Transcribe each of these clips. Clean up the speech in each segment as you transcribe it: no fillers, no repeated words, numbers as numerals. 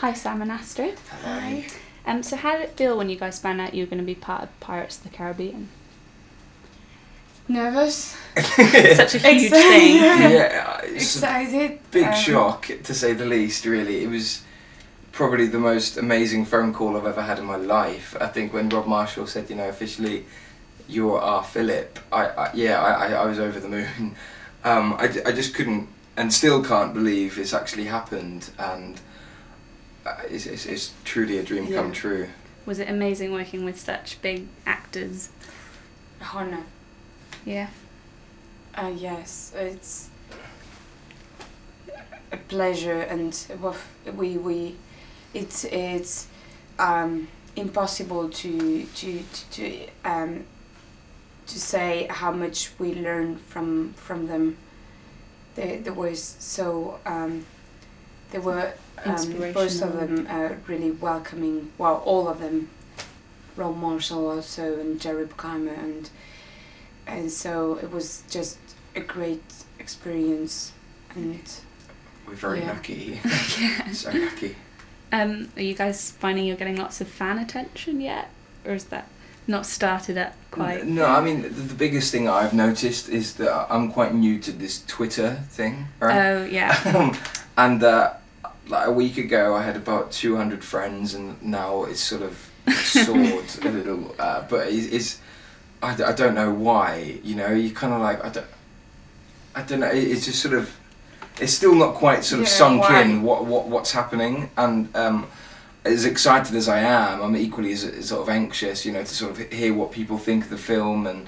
Hi, Sam and Astrid. Hi. So how did it feel when you guys found out you were going to be part of Pirates of the Caribbean? Nervous. Such a huge thing. Yeah, excited. Big shock, to say the least, really. It was probably the most amazing phone call I've ever had in my life. I think when Rob Marshall said, you know, officially, you're our Philip, I was over the moon. I just couldn't, and still can't believe it's actually happened, and it's truly a dream come true. Was it amazing working with such big actors? Oh, no. Yeah. Yes, it's a pleasure, and it's impossible to say how much we learn from them. They were so they were both of them really welcoming. Well, all of them, Rob Marshall also and Jerry Bruckheimer, and so it was just a great experience, and we're very lucky. So lucky. Are you guys finding you're getting lots of fan attention yet, or is that not started up quite? No, I mean the biggest thing I've noticed is that I'm quite new to this Twitter thing, right? Oh yeah. And like a week ago, I had about 200 friends, and now it's sort of soared a little. But I don't know why. You know, you kind of like I don't know. It's just sort of. It's still not quite sort of sunk in what's happening, and as excited as I am, I'm equally as sort of anxious, you know, to sort of hear what people think of the film, and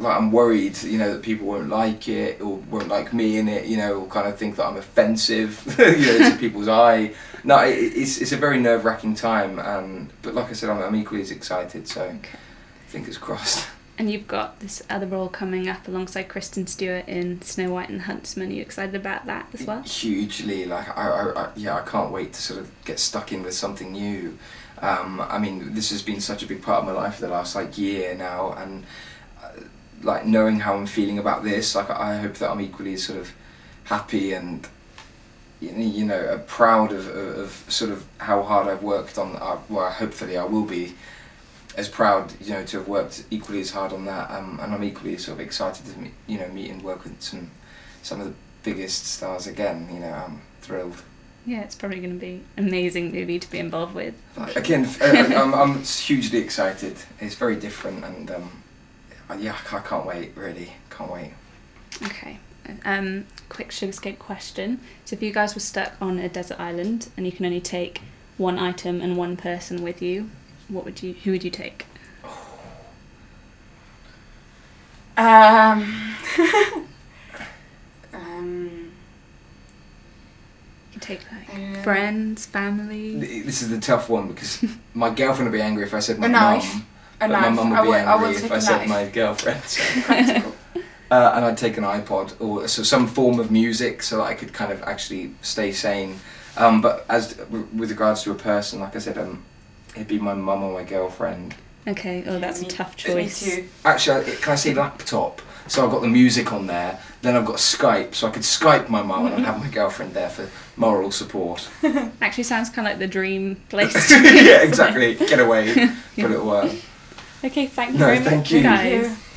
like I'm worried, you know, that people won't like it or won't like me in it, you know, or kind of think that I'm offensive, you know, to people's eye. No, it's a very nerve-wracking time, and but like I said, I'm equally as excited, so fingers crossed. And you've got this other role coming up alongside Kristen Stewart in Snow White and the Huntsman. Are you excited about that as well? Hugely, like I can't wait to sort of get stuck in with something new. I mean, this has been such a big part of my life for the last like year now, and like knowing how I'm feeling about this, like I hope that I'm equally sort of happy and you know proud of sort of how hard I've worked on. Well, hopefully I will be. As proud, you know, to have worked equally as hard on that, and I'm equally sort of excited to meet, you know, meet and work with some of the biggest stars again. You know, I'm thrilled. Yeah, it's probably going to be an amazing movie to be involved with. Like, again, I'm hugely excited. It's very different, and yeah, I can't wait. Really, can't wait. Okay. Quick SugarScape question. So, if you guys were stuck on a desert island and you can only take one item and one person with you. Who would you take? You take like friends, family. This is the tough one because my girlfriend would be angry if I said my mum. But my mum would be angry if I said my girlfriend. So practical. And I'd take an iPod or so some form of music so that I could kind of actually stay sane. But as with regards to a person, like I said, it'd be my mum or my girlfriend. Okay, oh that's a tough choice. Me too. Actually, can I say laptop? So I've got the music on there, then I've got Skype, so I could Skype my mum and I'd have my girlfriend there for moral support. Actually sounds kind of like the dream place to be. Yeah, exactly. Get away, put it away. Okay, thank you very much, guys.